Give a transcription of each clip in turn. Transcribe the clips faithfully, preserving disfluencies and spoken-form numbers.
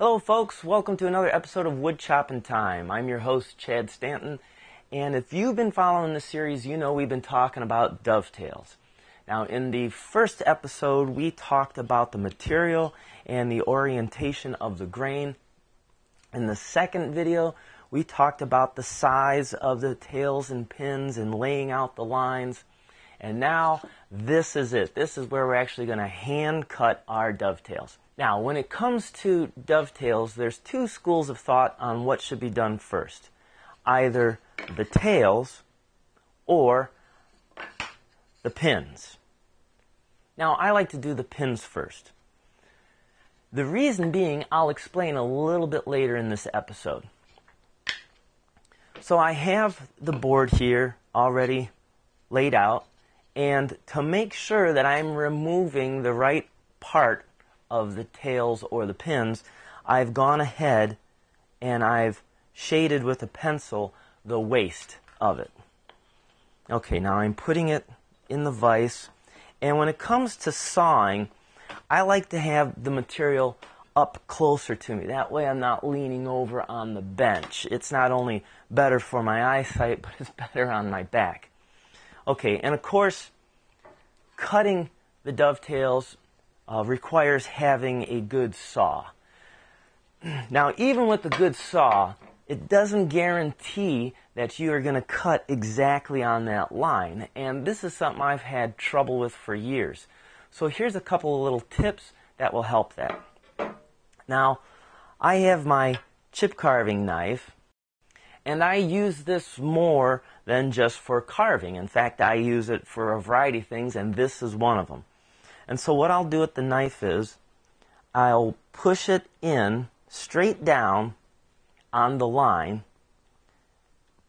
Hello folks, welcome to another episode of Wood Choppin' Time. I'm your host, Chad Stanton, and if you've been following this series, you know we've been talking about dovetails. Now in the first episode, we talked about the material and the orientation of the grain. In the second video, we talked about the size of the tails and pins and laying out the lines. And now, this is it. This is where we're actually going to hand cut our dovetails. Now, when it comes to dovetails, there's two schools of thought on what should be done first. Either the tails or the pins. Now, I like to do the pins first. The reason being, I'll explain a little bit later in this episode. So I have the board here already laid out. And to make sure that I'm removing the right part of the tails or the pins, I've gone ahead and I've shaded with a pencil the waist of it. Okay, now I'm putting it in the vise. And when it comes to sawing, I like to have the material up closer to me. That way I'm not leaning over on the bench. It's not only better for my eyesight, but it's better on my back. Okay, and of course, cutting the dovetails uh, requires having a good saw. Now, even with a good saw, it doesn't guarantee that you are going to cut exactly on that line. And this is something I've had trouble with for years. So here's a couple of little tips that will help that. Now, I have my chip carving knife, and I use this more than just for carving. In fact, I use it for a variety of things, and this is one of them. And so what I'll do with the knife is, I'll push it in straight down on the line,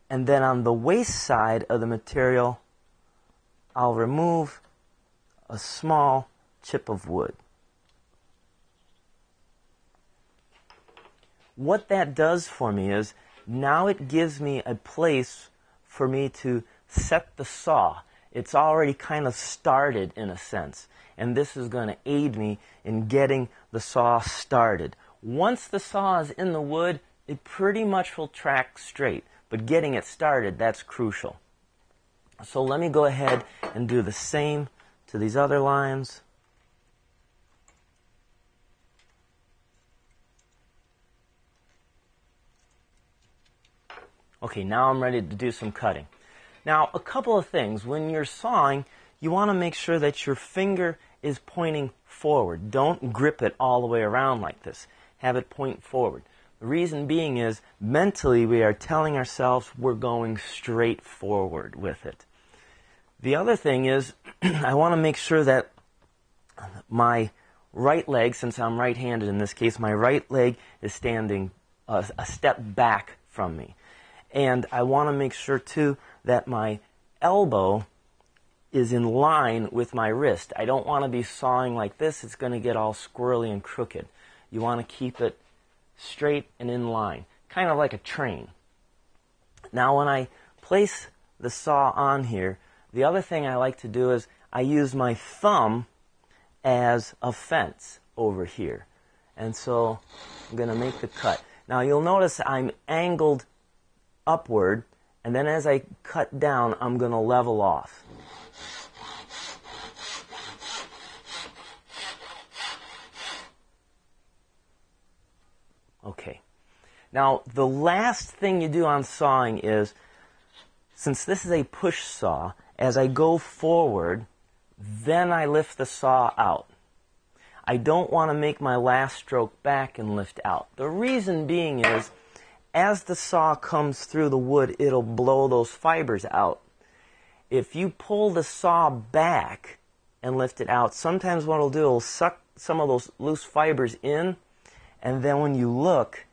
and then on the waist side of the material, I'll remove a small chip of wood. What that does for me is, now it gives me a place for me to set the saw. It's already kind of started in a sense, and this is going to aid me in getting the saw started. Once the saw is in the wood, it pretty much will track straight, but getting it started, that's crucial. So let me go ahead and do the same to these other lines. Okay, now I'm ready to do some cutting. Now, a couple of things. When you're sawing, you want to make sure that your finger is pointing forward. Don't grip it all the way around like this. Have it point forward. The reason being is, mentally, we are telling ourselves we're going straight forward with it. The other thing is, I want to make sure that my right leg, since I'm right-handed in this case, my right leg is standing a, a step back from me. And I want to make sure, too, that my elbow is in line with my wrist. I don't want to be sawing like this. It's going to get all squirrely and crooked. You want to keep it straight and in line, kind of like a train. Now, when I place the saw on here, the other thing I like to do is I use my thumb as a fence over here. And so I'm going to make the cut. Now, you'll notice I'm angled upward, and then as I cut down, I'm going to level off. Okay. Now, the last thing you do on sawing is, since this is a push saw, as I go forward, then I lift the saw out. I don't want to make my last stroke back and lift out. The reason being is, as the saw comes through the wood, it'll blow those fibers out. If you pull the saw back and lift it out, sometimes what it'll do, it'll suck some of those loose fibers in, and then when you look,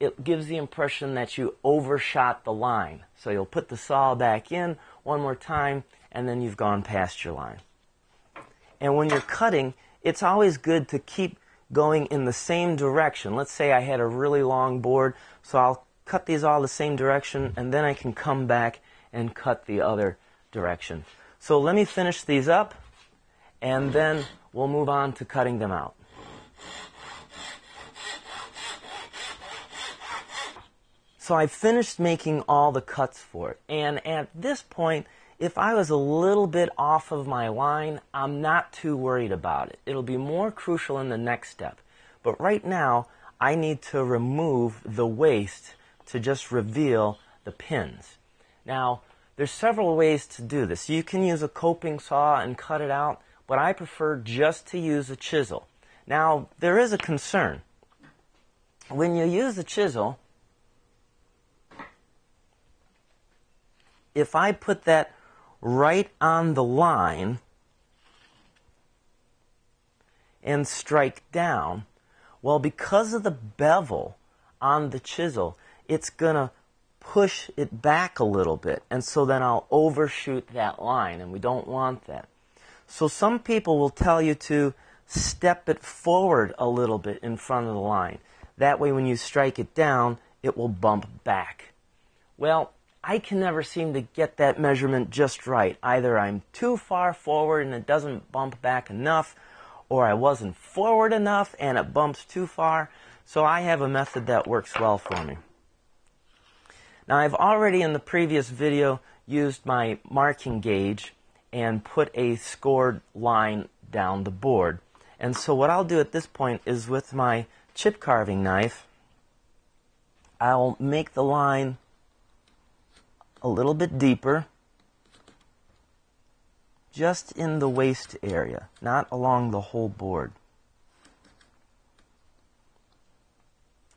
it gives the impression that you overshot the line. So you'll put the saw back in one more time, and then you've gone past your line. And when you're cutting, it's always good to keep going in the same direction. Let's say I had a really long board, so I'll cut these all the same direction, and then I can come back and cut the other direction. So let me finish these up, and then we'll move on to cutting them out. So I finished making all the cuts for it, and at this point, if I was a little bit off of my line, I'm not too worried about it. It'll be more crucial in the next step. But right now, I need to remove the waste to just reveal the pins. Now, there's several ways to do this. You can use a coping saw and cut it out, but I prefer just to use a chisel. Now, there is a concern. When you use a chisel, if I put that right on the line and strike down, well, because of the bevel on the chisel, it's going to push it back a little bit. And so then I'll overshoot that line, and we don't want that. So some people will tell you to step it forward a little bit in front of the line. That way when you strike it down, it will bump back. Well, I can never seem to get that measurement just right. Either I'm too far forward and it doesn't bump back enough, or I wasn't forward enough and it bumps too far. So I have a method that works well for me. Now I've already in the previous video used my marking gauge and put a scored line down the board. And so what I'll do at this point is with my chip carving knife, I'll make the line a little bit deeper, just in the waist area, not along the whole board.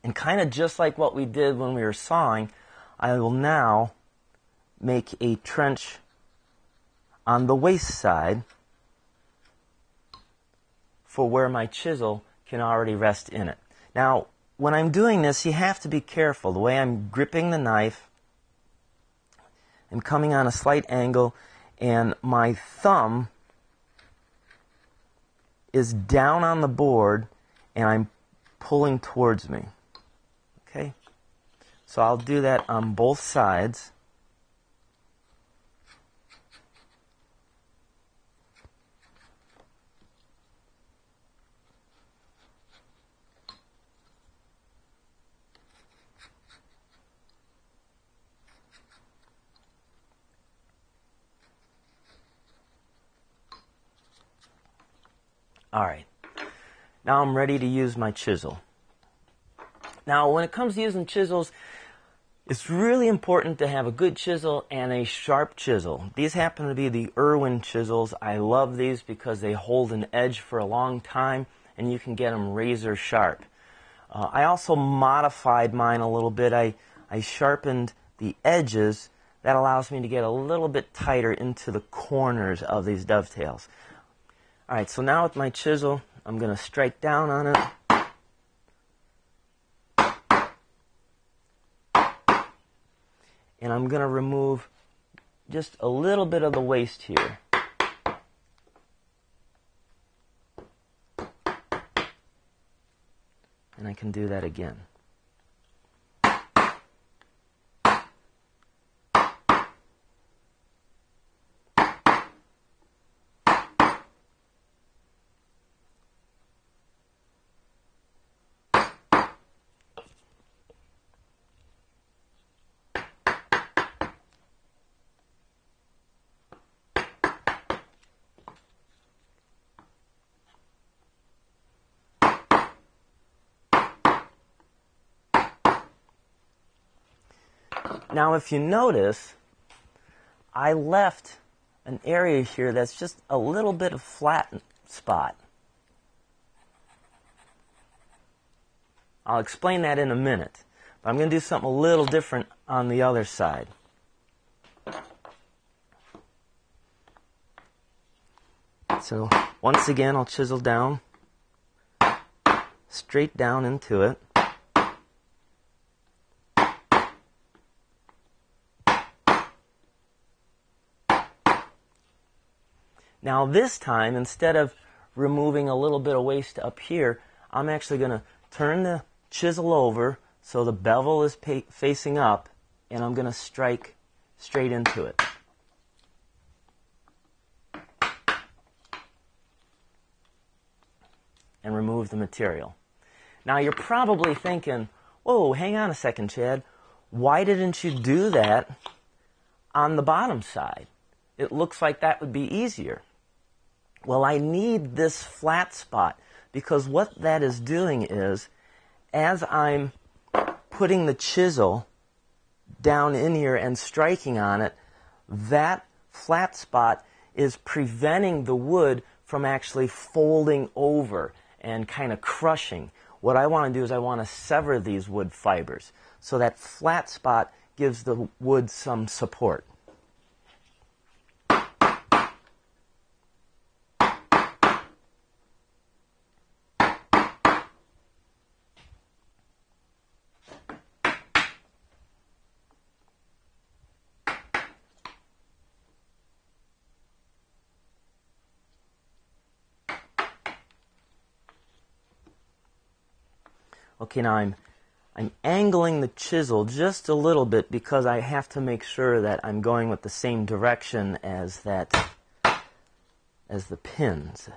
And kind of just like what we did when we were sawing, I will now make a trench on the waist side for where my chisel can already rest in it. Now, when I'm doing this, you have to be careful. The way I'm gripping the knife, I'm coming on a slight angle, and my thumb is down on the board, and I'm pulling towards me. Okay? So I'll do that on both sides. Alright, now I'm ready to use my chisel. Now when it comes to using chisels, it's really important to have a good chisel and a sharp chisel. These happen to be the Irwin chisels. I love these because they hold an edge for a long time and you can get them razor sharp. Uh, I also modified mine a little bit. I, I sharpened the edges. That allows me to get a little bit tighter into the corners of these dovetails. Alright, so now with my chisel, I'm going to strike down on it. And I'm going to remove just a little bit of the waste here. And I can do that again. Now, if you notice, I left an area here that's just a little bit of flat spot. I'll explain that in a minute. But I'm going to do something a little different on the other side. So, once again, I'll chisel down, straight down into it. Now this time, instead of removing a little bit of waste up here, I'm actually going to turn the chisel over so the bevel is facing up, and I'm going to strike straight into it. And remove the material. Now you're probably thinking, whoa, hang on a second, Chad. Why didn't you do that on the bottom side? It looks like that would be easier. Well, I need this flat spot, because what that is doing is, as I'm putting the chisel down in here and striking on it, that flat spot is preventing the wood from actually folding over and kind of crushing. What I want to do is I want to sever these wood fibers, so that flat spot gives the wood some support. Okay, now I'm, I'm angling the chisel just a little bit, because I have to make sure that I'm going with the same direction as that, as the pins.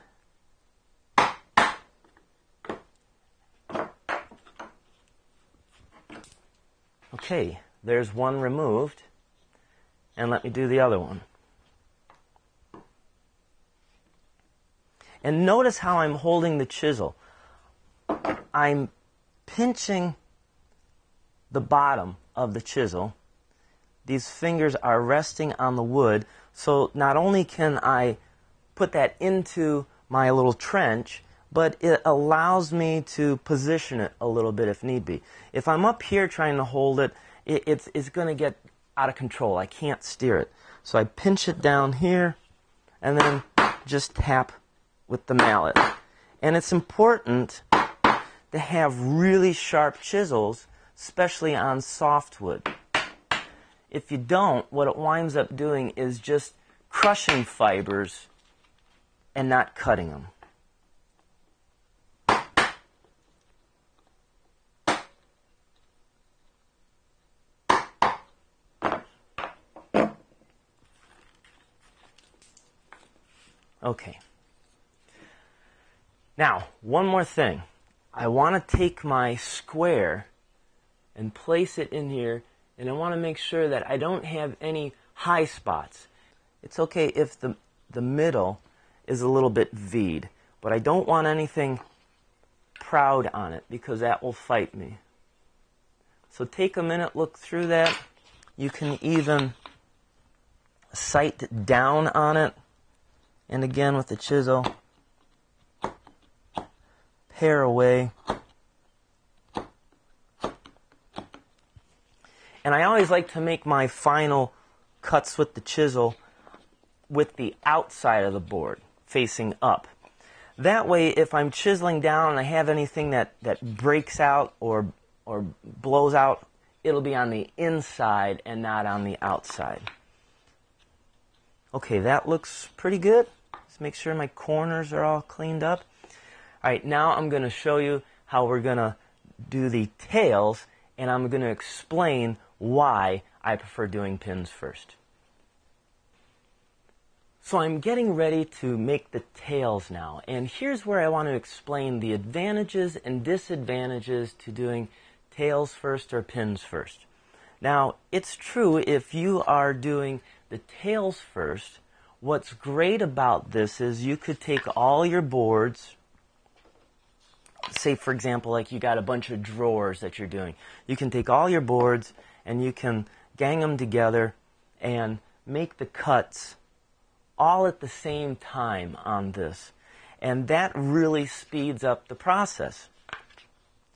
Okay, there's one removed, and let me do the other one. And notice how I'm holding the chisel. I'm pinching the bottom of the chisel. These fingers are resting on the wood, so not only can I put that into my little trench, but it allows me to position it a little bit if need be. If I'm up here trying to hold it, it it's, it's going to get out of control. I can't steer it. So I pinch it down here and then just tap with the mallet. And it's important to have really sharp chisels, especially on softwood. If you don't, what it winds up doing is just crushing fibers and not cutting them. Okay. Now, one more thing. I want to take my square and place it in here, and I want to make sure that I don't have any high spots. It's okay if the, the middle is a little bit V'd, but I don't want anything proud on it, because that will fight me. So take a minute, look through that. You can even sight down on it, and again with the chisel, hair away. And I always like to make my final cuts with the chisel with the outside of the board facing up. That way, if I'm chiseling down and I have anything that, that breaks out or, or blows out, it'll be on the inside and not on the outside. Okay, that looks pretty good. Just make sure my corners are all cleaned up. Alright, now I'm going to show you how we're going to do the tails, and I'm going to explain why I prefer doing pins first. So I'm getting ready to make the tails now, and here's where I want to explain the advantages and disadvantages to doing tails first or pins first. Now, it's true, if you are doing the tails first, what's great about this is you could take all your boards. Say, for example, like you got a bunch of drawers that you're doing. You can take all your boards and you can gang them together and make the cuts all at the same time on this. And that really speeds up the process.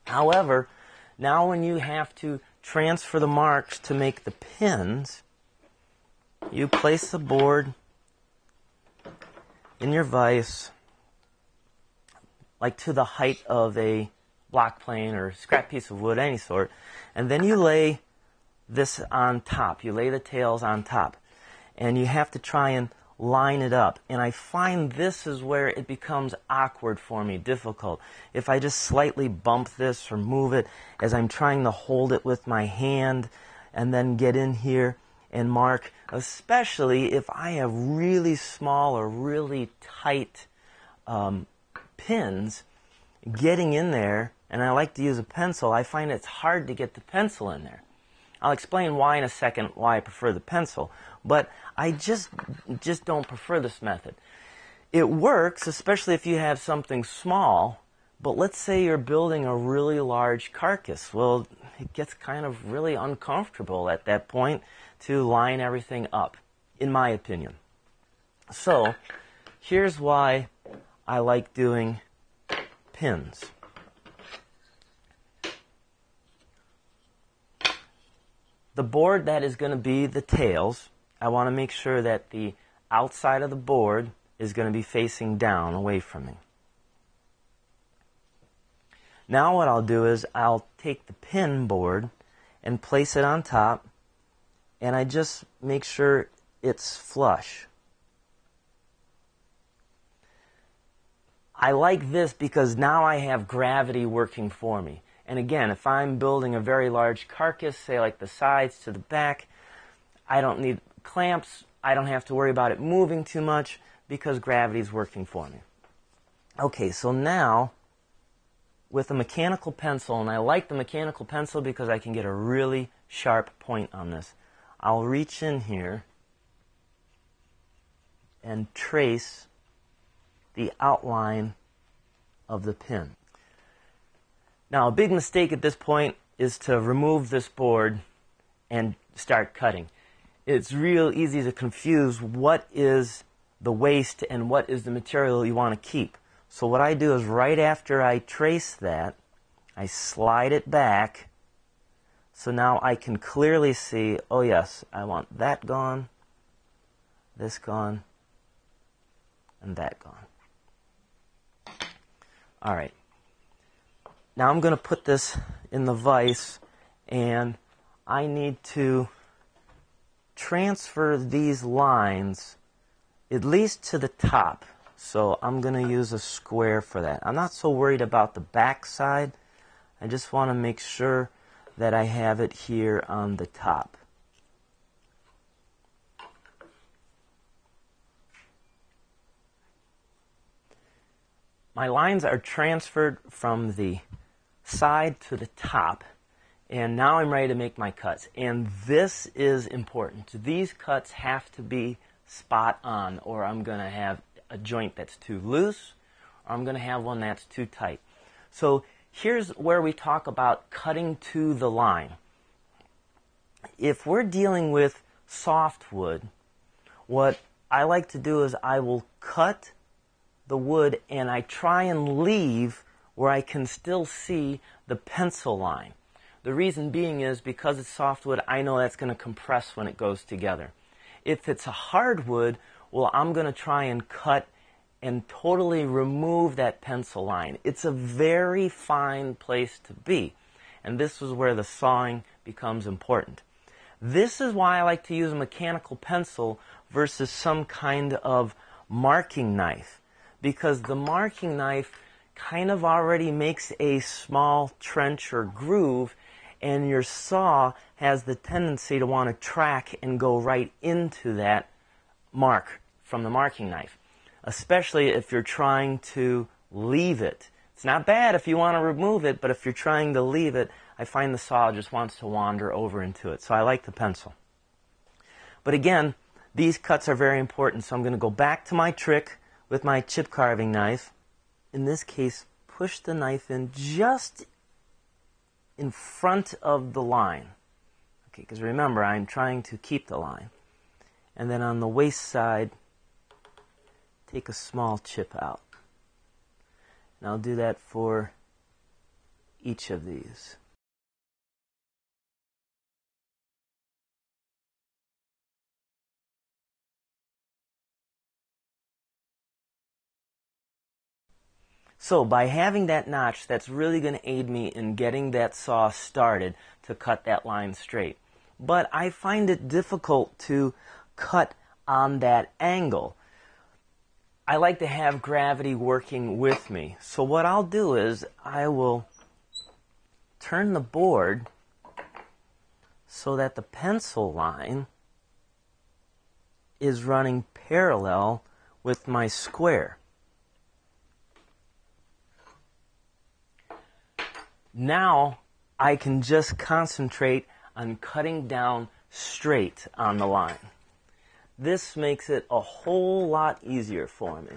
However, now when you have to transfer the marks to make the pins, you place the board in your vise, like to the height of a block plane or scrap piece of wood, any sort. And then you lay this on top. You lay the tails on top. And you have to try and line it up. And I find this is where it becomes awkward for me, difficult. If I just slightly bump this or move it as I'm trying to hold it with my hand and then get in here and mark, especially if I have really small or really tight um, pins, getting in there, and I like to use a pencil, I find it's hard to get the pencil in there. I'll explain why in a second why I prefer the pencil, but I just just don't prefer this method. It works, especially if you have something small, but let's say you're building a really large carcass. Well, it gets kind of really uncomfortable at that point to line everything up, in my opinion. So here's why I like doing pins. The board that is going to be the tails, I want to make sure that the outside of the board is going to be facing down away from me. Now what I'll do is I'll take the pin board and place it on top, and I just make sure it's flush. I like this because now I have gravity working for me. And again, if I'm building a very large carcass, say like the sides to the back, I don't need clamps. I don't have to worry about it moving too much because gravity is working for me. Okay, so now with a mechanical pencil, and I like the mechanical pencil because I can get a really sharp point on this, I'll reach in here and trace the outline of the pin. Now, a big mistake at this point is to remove this board and start cutting. It's real easy to confuse what is the waste and what is the material you want to keep. So what I do is right after I trace that, I slide it back. So now I can clearly see, oh yes, I want that gone, this gone, and that gone. All right. Now I'm going to put this in the vise, and I need to transfer these lines at least to the top. So I'm going to use a square for that. I'm not so worried about the back side. I just want to make sure that I have it here on the top. My lines are transferred from the side to the top, and now I'm ready to make my cuts. And this is important. These cuts have to be spot on, or I'm going to have a joint that's too loose, or I'm going to have one that's too tight. So here's where we talk about cutting to the line. If we're dealing with soft wood, what I like to do is I will cut the wood, and I try and leave where I can still see the pencil line. The reason being is because it's softwood, I know that's going to compress when it goes together. If it's a hardwood, well, I'm going to try and cut and totally remove that pencil line. It's a very fine place to be, and this is where the sawing becomes important. This is why I like to use a mechanical pencil versus some kind of marking knife, because the marking knife kind of already makes a small trench or groove, and your saw has the tendency to want to track and go right into that mark from the marking knife, especially if you're trying to leave it. It's not bad if you want to remove it, but if you're trying to leave it, I find the saw just wants to wander over into it, so I like the pencil. But again, these cuts are very important, so I'm going to go back to my trick with my chip carving knife. In this case, push the knife in just in front of the line. Okay, because remember, I'm trying to keep the line. And then on the waist side, take a small chip out. And I'll do that for each of these. So by having that notch, that's really going to aid me in getting that saw started to cut that line straight. But I find it difficult to cut on that angle. I like to have gravity working with me. So what I'll do is I will turn the board so that the pencil line is running parallel with my square. Now I can just concentrate I'm cutting down straight on the line. This makes it a whole lot easier for me.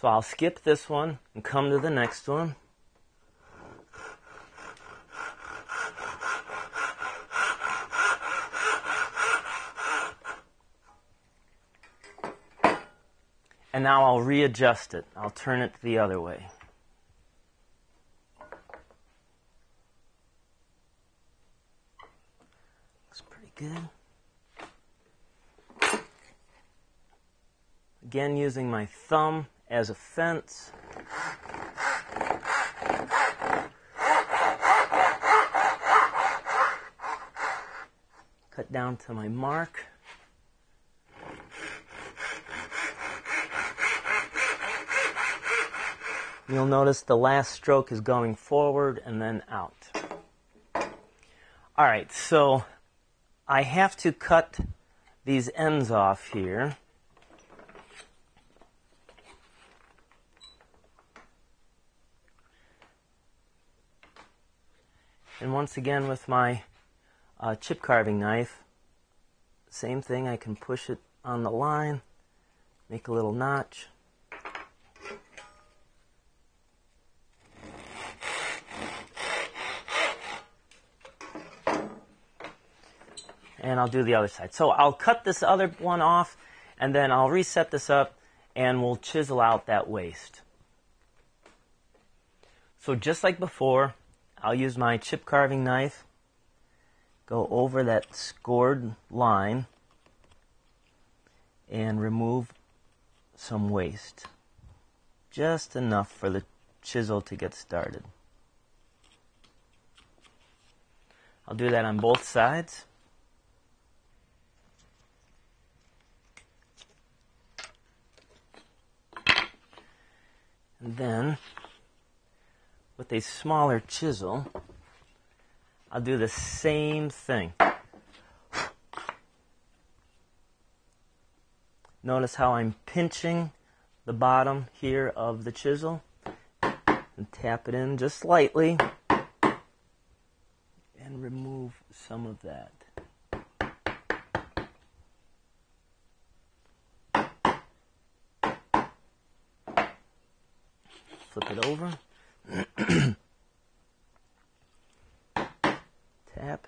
So I'll skip this one and come to the next one. And now I'll readjust it. I'll turn it the other way. Looks pretty good. Again, using my thumb as a fence. Cut down to my mark. You'll notice the last stroke is going forward and then out. All right, so I have to cut these ends off here. And once again with my uh, chip carving knife, same thing, I can push it on the line, make a little notch. And I'll do the other side. So I'll cut this other one off, and then I'll reset this up, and we'll chisel out that waist. So just like before, I'll use my chip carving knife, go over that scored line, and remove some waist. Just enough for the chisel to get started. I'll do that on both sides. And then, with a smaller chisel, I'll do the same thing. Notice how I'm pinching the bottom here of the chisel, and tap it in just slightly, and remove some of that. Flip it over, tap.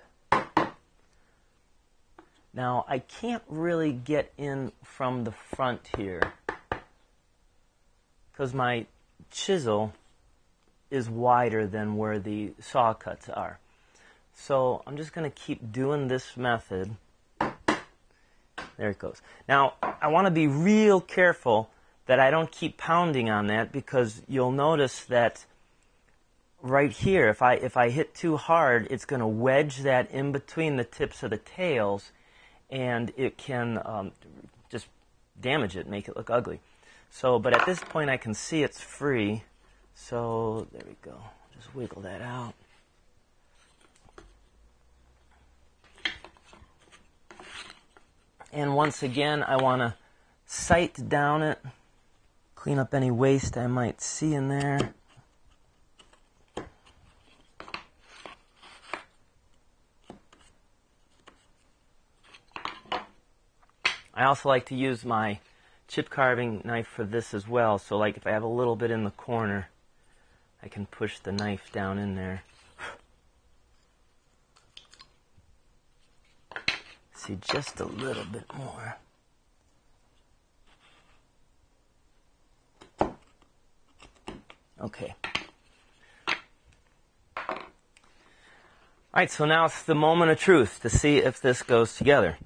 Now I can't really get in from the front here because my chisel is wider than where the saw cuts are. So I'm just going to keep doing this method. There it goes. Now I want to be real careful that I don't keep pounding on that, because you'll notice that right here, if I if I hit too hard, it's going to wedge that in between the tips of the tails, and it can um, just damage it, make it look ugly. So, but at this point I can see it's free, so there we go. Just wiggle that out. And once again, I want to sight down it. Clean up any waste I might see in there. I also like to use my chip carving knife for this as well. So like if I have a little bit in the corner, I can push the knife down in there. See, just a little bit more. Okay. All right, so now it's the moment of truth to see if this goes together.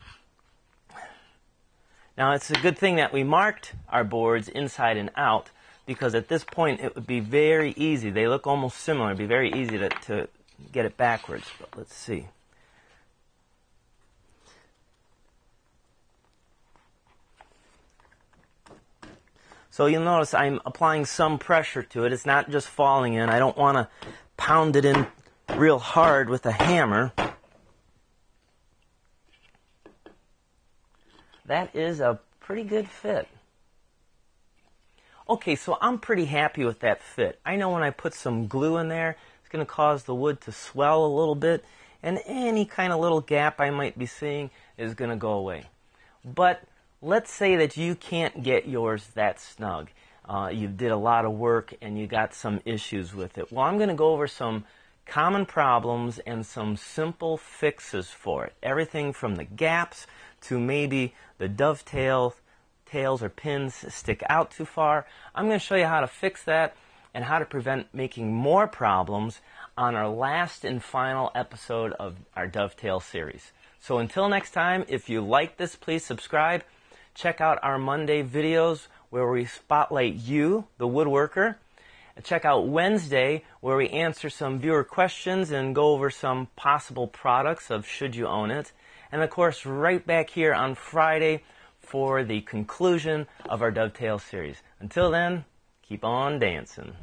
Now, it's a good thing that we marked our boards inside and out, because at this point it would be very easy. They look almost similar. It would be very easy to, to get it backwards, but let's see. So you'll notice I'm applying some pressure to it. It's not just falling in. I don't want to pound it in real hard with a hammer. That is a pretty good fit. Okay, so I'm pretty happy with that fit. I know when I put some glue in there, it's going to cause the wood to swell a little bit, and any kind of little gap I might be seeing is going to go away. But let's say that you can't get yours that snug. Uh, you did a lot of work and you got some issues with it. Well, I'm going to go over some common problems and some simple fixes for it. Everything from the gaps to maybe the dovetail tails or pins stick out too far. I'm going to show you how to fix that and how to prevent making more problems on our last and final episode of our dovetail series. So until next time, if you like this, please subscribe. Check out our Monday videos where we spotlight you, the woodworker. Check out Wednesday where we answer some viewer questions and go over some possible products of should you own it. And of course, right back here on Friday for the conclusion of our dovetail series. Until then, keep on dancing.